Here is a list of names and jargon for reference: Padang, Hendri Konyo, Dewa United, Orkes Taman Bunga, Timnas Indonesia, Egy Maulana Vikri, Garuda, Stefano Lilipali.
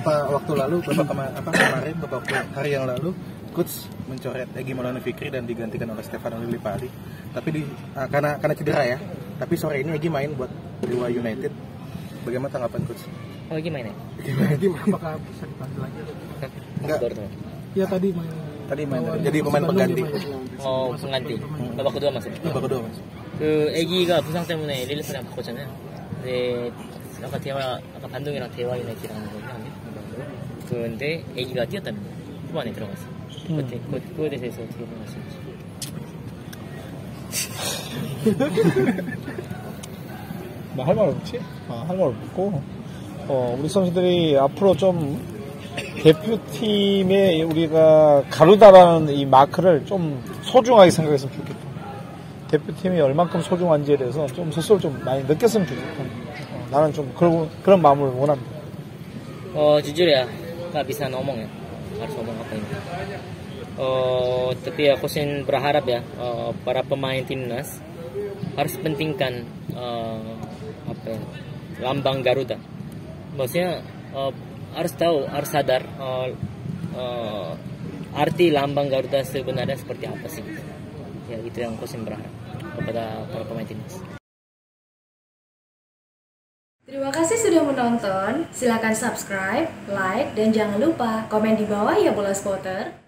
beberapa hari yang lalu coach mencoret Egy Maulana Vikri dan digantikan oleh Stefano Lilipali. Tapi karena cedera ya. Tapi sore ini Egy main buat Dewa United. Bagaimana tanggapan coach? Oh, gimana? Apakah bisa dipanggil lagi? Enggak. Ya tadi main. Jadi pemain pengganti. Oh, pengganti. Babak kedua masuk. 그 애기가 부상 때문에 릴리스랑 바꿨잖아요. 근데 아까 반동이랑 대화 유나이티드랑 거거든요. 그런데 애기가 뛰었답니다. 후반에 들어갔어요. 그때 그거에 대해서 어떻게 생각하시는지. 뭐 할 말 없지? 할 말 없고 우리 선수들이 앞으로 좀 대표팀에 우리가 가루다라는 이 마크를 좀 소중하게 생각했으면 좋겠다. 대표팀이 얼만큼 소중한지에 대해서 좀 스스로 좀 많이 느꼈으면 좋겠다. 나는 좀 그런 마음을 원합니다. jujur ya, nggak bisa ngomong ya, harus ngomong apa ini. Tapi ya coachin berharap ya para pemain timnas harus pentingkan lambang Garuda. Maksudnya harus tahu, harus sadar arti lambang Garuda sebenarnya seperti apa sih? Ya itu yang coachin berharap kepada para pemain timnas. Terima kasih sudah menonton. Silakan subscribe, like, dan jangan lupa komen di bawah ya bola spotter.